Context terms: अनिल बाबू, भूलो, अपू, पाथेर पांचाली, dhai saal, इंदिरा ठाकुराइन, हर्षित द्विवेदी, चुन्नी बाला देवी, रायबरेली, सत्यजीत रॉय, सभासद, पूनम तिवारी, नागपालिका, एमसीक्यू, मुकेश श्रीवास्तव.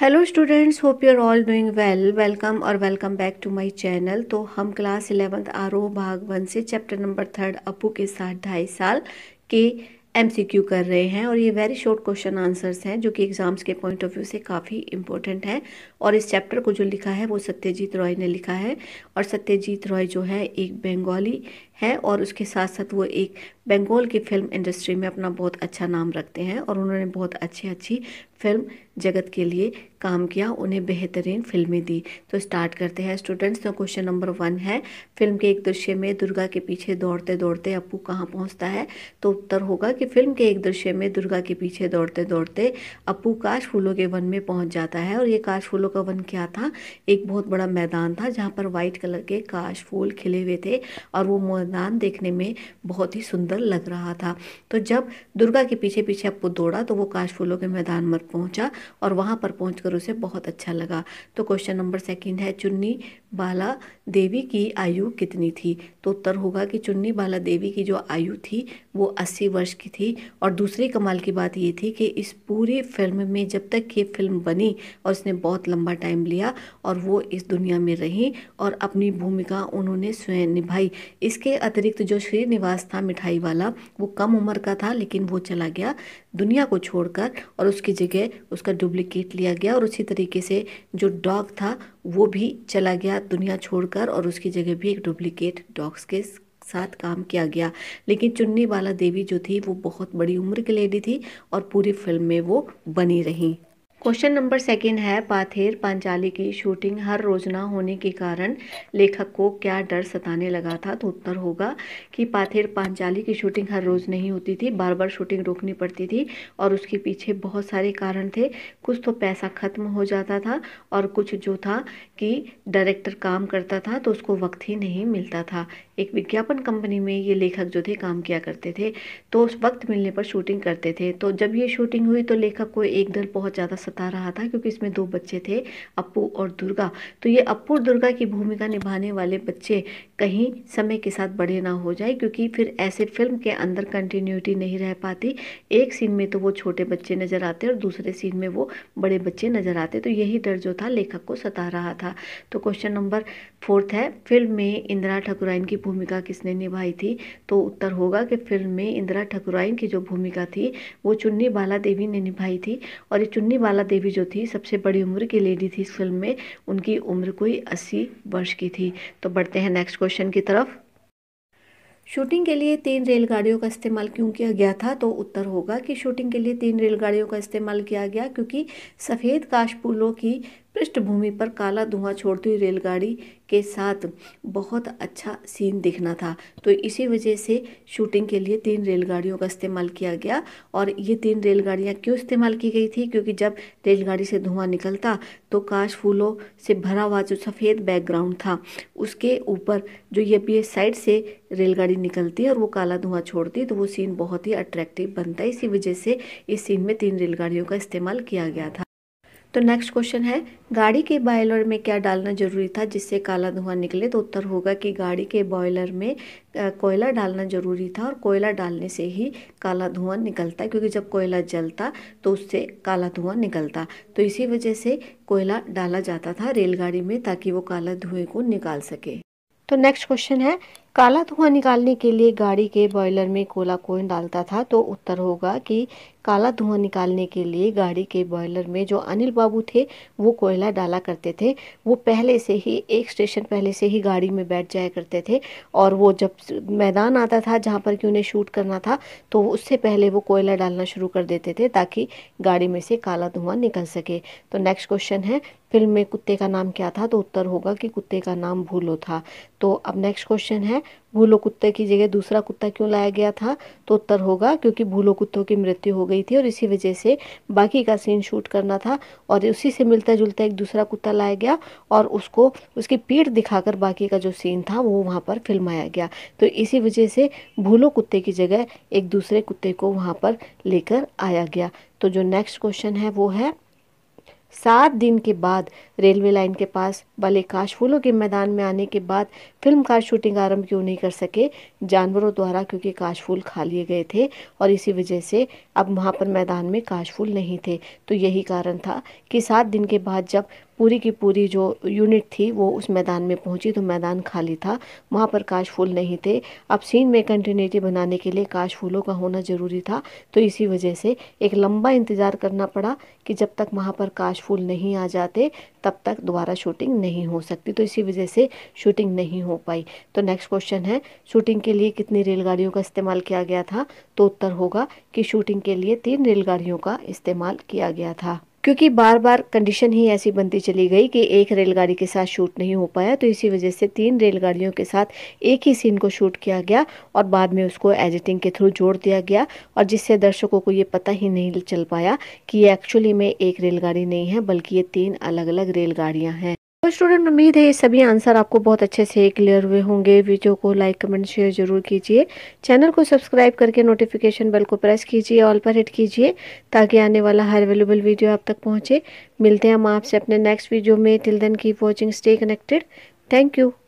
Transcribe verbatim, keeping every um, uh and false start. Hello students, hope you are all doing well. Welcome और welcome back to my channel. तो हम class eleventh आरोह भाग one से चैप्टर नंबर थर्ड अपू के साथ ढाई साल के एमसीक्यू कर रहे हैं और ये वेरी शॉर्ट क्वेश्चन आंसर्स हैं जो कि एग्जाम्स के पॉइंट ऑफ व्यू से काफ़ी इंपॉर्टेंट है। और इस चैप्टर को जो लिखा है वो सत्यजीत रॉय ने लिखा है और सत्यजीत रॉय जो है एक बंगाली है और उसके साथ साथ वो एक बंगाल की फिल्म इंडस्ट्री में अपना बहुत अच्छा नाम रखते हैं और उन्होंने बहुत अच्छी अच्छी फिल्म जगत के लिए काम किया, उन्हें बेहतरीन फिल्में दी। तो स्टार्ट करते हैं स्टूडेंट्स। तो क्वेश्चन नंबर वन है, फिल्म के एक दृश्य में दुर्गा के पीछे दौड़ते दौड़ते अपू कहाँ पहुँचता है? तो उत्तर होगा कि फिल्म के एक दृश्य में दुर्गा के पीछे दौड़ते दौड़ते अपू काश फूलों के वन में पहुँच जाता है। और ये काश फूलों का वन क्या था? एक बहुत बड़ा मैदान था जहाँ पर वाइट कलर के काश फूल खिले हुए थे और वो मैदान देखने में बहुत ही सुंदर लग रहा था। तो जब दुर्गा के पीछे पीछे अपू दौड़ा तो वो काश फूलों के मैदान में पहुंचा और वहां पर पहुंचकर उसे बहुत अच्छा लगा। तो क्वेश्चन नंबर सेकंड है, चुन्नी बाला देवी की आयु कितनी थी? तो उत्तर होगा कि चुन्नी बाला देवी की जो आयु थी वो अस्सी वर्ष की थी। और दूसरी कमाल की बात ये थी कि इस पूरी फिल्म में जब तक ये फिल्म बनी और इसने बहुत लंबा टाइम लिया और वो इस दुनिया में रहीं और अपनी भूमिका उन्होंने स्वयं निभाई। इसके अतिरिक्त जो श्रीनिवास था मिठाई वाला, वो कम उम्र का था लेकिन वो चला गया दुनिया को छोड़कर और उसकी जगह उसका डुप्लीकेट लिया गया। और उसी तरीके से जो डॉग था वो भी चला गया दुनिया छोड़कर और उसकी जगह भी एक डुप्लीकेट डॉग्स के साथ काम किया गया। लेकिन चुन्नी बाला देवी जो थी वो बहुत बड़ी उम्र की लेडी थी और पूरी फिल्म में वो बनी रही। क्वेश्चन नंबर सेकंड है, पाथेर पांचाली की शूटिंग हर रोज ना होने के कारण लेखक को क्या डर सताने लगा था? तो उत्तर होगा कि पाथेर पांचाली की शूटिंग हर रोज़ नहीं होती थी, बार बार शूटिंग रोकनी पड़ती थी और उसके पीछे बहुत सारे कारण थे। कुछ तो पैसा ख़त्म हो जाता था और कुछ जो था कि डायरेक्टर काम करता था तो उसको वक्त ही नहीं मिलता था। एक विज्ञापन कंपनी में ये लेखक जो थे काम किया करते थे तो उस वक्त मिलने पर शूटिंग करते थे। तो जब ये शूटिंग हुई तो लेखक को एक डर बहुत ज़्यादा बता रहा था क्योंकि इसमें दो बच्चे थे, अपू और दुर्गा। तो ये अपू और दुर्गा की भूमिका निभाने वाले बच्चे कहीं समय के साथ बड़े ना हो जाए क्योंकि फिर ऐसे फिल्म के अंदर कंटिन्यूटी नहीं रह पाती। एक सीन में तो वो छोटे बच्चे नज़र आते और दूसरे सीन में वो बड़े बच्चे नज़र आते। तो यही डर जो था लेखक को सता रहा था। तो क्वेश्चन नंबर फोर्थ है, फिल्म में इंदिरा ठाकुराइन की भूमिका किसने निभाई थी? तो उत्तर होगा कि फिल्म में इंदिरा ठाकुराइन की जो भूमिका थी वो चुन्नी बाला देवी ने निभाई थी। और ये चुन्नी बाला देवी जो थी सबसे बड़ी उम्र की लेडी थी इस फिल्म में, उनकी उम्र कोई अस्सी वर्ष की थी। तो बढ़ते हैं नेक्स्ट क्वेश्चन की तरफ। शूटिंग के लिए तीन रेलगाड़ियों का इस्तेमाल क्यों किया गया था? तो उत्तर होगा कि शूटिंग के लिए तीन रेलगाड़ियों का इस्तेमाल किया गया क्योंकि सफ़ेद काशफूलों की पृष्ठभूमि पर काला धुआं छोड़ती हुई रेलगाड़ी के साथ बहुत अच्छा सीन दिखना था। तो इसी वजह से शूटिंग के लिए तीन रेलगाड़ियों का इस्तेमाल किया गया। और ये तीन रेलगाड़ियाँ क्यों इस्तेमाल की गई थी? क्योंकि जब रेलगाड़ी से धुआं निकलता तो काश फूलों से भरा हुआ जो सफ़ेद बैकग्राउंड था उसके ऊपर जो ये भी साइड से रेलगाड़ी निकलती और वो काला धुआं छोड़ती तो वो सीन बहुत ही अट्रैक्टिव बनता। इसी वजह से इस सीन में तीन रेलगाड़ियों का इस्तेमाल किया गया था। तो नेक्स्ट क्वेश्चन है, गाड़ी के बॉयलर में क्या डालना जरूरी था जिससे काला धुआं निकले? तो उत्तर होगा कि गाड़ी के बॉयलर में कोयला डालना जरूरी था और कोयला डालने से ही काला धुआं निकलता क्योंकि जब कोयला जलता तो उससे काला धुआं निकलता। तो इसी वजह से कोयला डाला जाता था रेलगाड़ी में ताकि वो काला धुएं को निकाल सके। तो नेक्स्ट क्वेश्चन है, काला धुआं निकालने के लिए गाड़ी के बॉयलर में कोला कौन डालता था? तो उत्तर होगा कि काला धुआं निकालने के लिए गाड़ी के बॉयलर में जो अनिल बाबू थे वो कोयला डाला करते थे। वो पहले से ही एक स्टेशन पहले से ही गाड़ी में बैठ जाया करते थे और वो जब मैदान आता था जहाँ पर कि उन्हें शूट करना था तो उससे पहले वो कोयला डालना शुरू कर देते थे ताकि गाड़ी में से काला धुआं निकल सके। तो नेक्स्ट क्वेश्चन है, फिल्म में कुत्ते का नाम क्या था? तो उत्तर होगा कि कुत्ते का नाम भूलो था। तो अब नेक्स्ट क्वेश्चन है, भूलो कुत्ते की जगह दूसरा कुत्ता क्यों लाया गया था? तो उत्तर होगा क्योंकि भूलो कुत्तों की मृत्यु हो गई थी और इसी वजह से बाकी का सीन शूट करना था और उसी से मिलता जुलता एक दूसरा कुत्ता लाया गया और उसको उसकी पीठ दिखाकर बाकी का जो सीन था वो वहाँ पर फिल्माया गया। तो इसी वजह से भूलो कुत्ते की जगह एक दूसरे कुत्ते को वहाँ पर लेकर आया गया। तो जो नेक्स्ट क्वेश्चन है वो है, सात दिन के बाद रेलवे लाइन के पास वाले काशफूलों के मैदान में आने के बाद फिल्म का शूटिंग आरंभ क्यों नहीं कर सके, जानवरों द्वारा, क्योंकि काशफूल खा लिए गए थे और इसी वजह से अब वहाँ पर मैदान में काशफूल नहीं थे। तो यही कारण था कि सात दिन के बाद जब पूरी की पूरी जो यूनिट थी वो उस मैदान में पहुंची तो मैदान खाली था, वहाँ पर काशफूल नहीं थे। अब सीन में कंटिन्यूटी बनाने के लिए काशफूलों का होना ज़रूरी था, तो इसी वजह से एक लंबा इंतज़ार करना पड़ा कि जब तक वहाँ पर काशफूल नहीं आ जाते तब तक दोबारा शूटिंग नहीं हो सकती, तो इसी वजह से शूटिंग नहीं हो पाई। तो नेक्स्ट क्वेश्चन है, शूटिंग के लिए कितनी रेलगाड़ियों का इस्तेमाल किया गया था? तो उत्तर होगा कि शूटिंग के लिए तीन रेलगाड़ियों का इस्तेमाल किया गया था, क्योंकि बार बार कंडीशन ही ऐसी बनती चली गई कि एक रेलगाड़ी के साथ शूट नहीं हो पाया, तो इसी वजह से तीन रेलगाड़ियों के साथ एक ही सीन को शूट किया गया और बाद में उसको एडिटिंग के थ्रू जोड़ दिया गया, और जिससे दर्शकों को ये पता ही नहीं चल पाया कि ये एक्चुअली में एक रेलगाड़ी नहीं है बल्कि ये तीन अलग अलग रेलगाड़ियां हैं। तो स्टूडेंट, उम्मीद है ये सभी आंसर आपको बहुत अच्छे से क्लियर हुए होंगे। वीडियो को लाइक कमेंट शेयर जरूर कीजिए, चैनल को सब्सक्राइब करके नोटिफिकेशन बेल को प्रेस कीजिए, ऑल पर हिट कीजिए ताकि आने वाला हर अवेलेबल वीडियो आप तक पहुंचे। मिलते हैं हम आपसे अपने नेक्स्ट वीडियो में। Till then keep watching, stay connected. Thank you.